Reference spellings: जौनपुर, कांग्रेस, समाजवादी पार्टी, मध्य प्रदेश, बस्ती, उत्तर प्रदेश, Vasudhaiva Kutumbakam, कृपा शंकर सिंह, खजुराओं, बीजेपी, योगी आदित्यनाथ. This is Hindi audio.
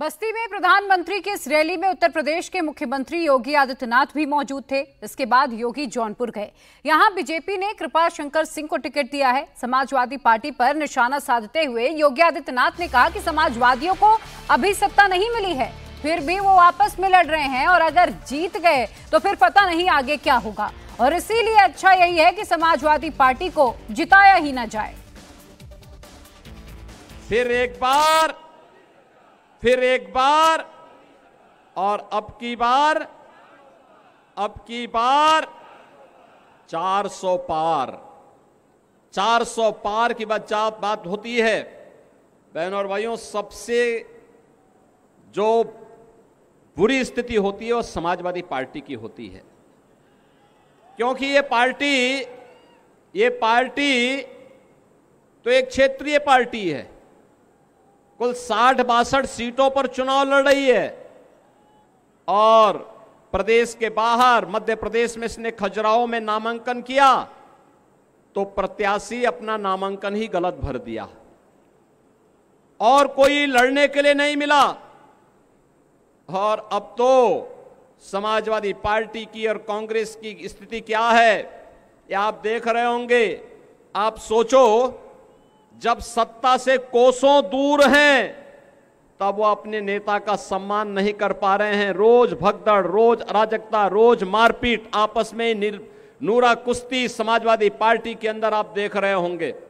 बस्ती में प्रधानमंत्री की इस रैली में उत्तर प्रदेश के मुख्यमंत्री योगी आदित्यनाथ भी मौजूद थे। इसके बाद योगी जौनपुर गए। यहां बीजेपी ने कृपा शंकर सिंह को टिकट दिया है। समाजवादी पार्टी पर निशाना साधते हुए योगी आदित्यनाथ ने कहा कि समाजवादियों को अभी सत्ता नहीं मिली है, फिर भी वो आपस में लड़ रहे हैं और अगर जीत गए तो फिर पता नहीं आगे क्या होगा, और इसीलिए अच्छा यही है कि समाजवादी पार्टी को जिताया ही ना जाए। फिर एक बार और अब की बार 400 पार की बात होती है। बहनों और भाइयों, सबसे जो बुरी स्थिति होती है वो समाजवादी पार्टी की होती है, क्योंकि ये पार्टी तो एक क्षेत्रीय पार्टी है। कुल 60-62 सीटों पर चुनाव लड़ रही है और प्रदेश के बाहर मध्य प्रदेश में इसने खजुराओं में नामांकन किया तो प्रत्याशी अपना नामांकन ही गलत भर दिया और कोई लड़ने के लिए नहीं मिला। और अब तो समाजवादी पार्टी की और कांग्रेस की स्थिति क्या है ये आप देख रहे होंगे। आप सोचो, जब सत्ता से कोसों दूर हैं तब वो अपने नेता का सम्मान नहीं कर पा रहे हैं। रोज भगदड़, रोज अराजकता, रोज मारपीट, आपस में नूरा कुश्ती समाजवादी पार्टी के अंदर आप देख रहे होंगे।